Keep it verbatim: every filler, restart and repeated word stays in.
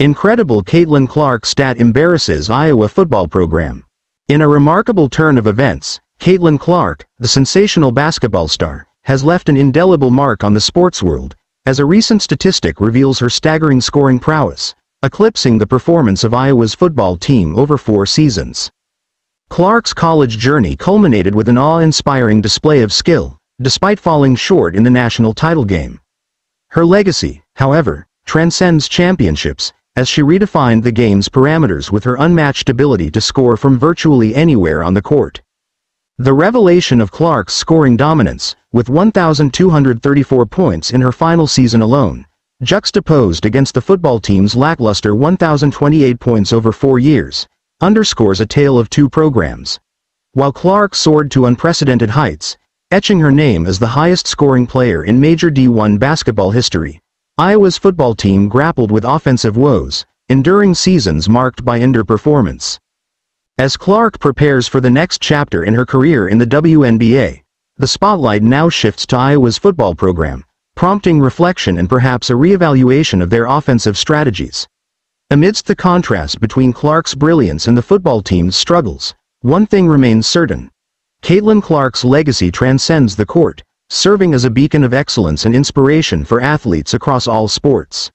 Incredible Caitlin Clark stat embarrasses Iowa football program. In a remarkable turn of events, Caitlin Clark, the sensational basketball star, has left an indelible mark on the sports world, as a recent statistic reveals her staggering scoring prowess, eclipsing the performance of Iowa's football team over four seasons. Clark's college journey culminated with an awe-inspiring display of skill, despite falling short in the national title game. Her legacy, however, transcends championships, as she redefined the game's parameters with her unmatched ability to score from virtually anywhere on the court. The revelation of Clark's scoring dominance, with one thousand two hundred thirty-four points in her final season alone, juxtaposed against the football team's lackluster one thousand twenty-eight points over four years, underscores a tale of two programs. While Clark soared to unprecedented heights, etching her name as the highest-scoring player in major D one basketball history, Iowa's football team grappled with offensive woes, enduring seasons marked by underperformance. As Clark prepares for the next chapter in her career in the W N B A, the spotlight now shifts to Iowa's football program, prompting reflection and perhaps a reevaluation of their offensive strategies. Amidst the contrast between Clark's brilliance and the football team's struggles, one thing remains certain: Caitlin Clark's legacy transcends the court, serving as a beacon of excellence and inspiration for athletes across all sports.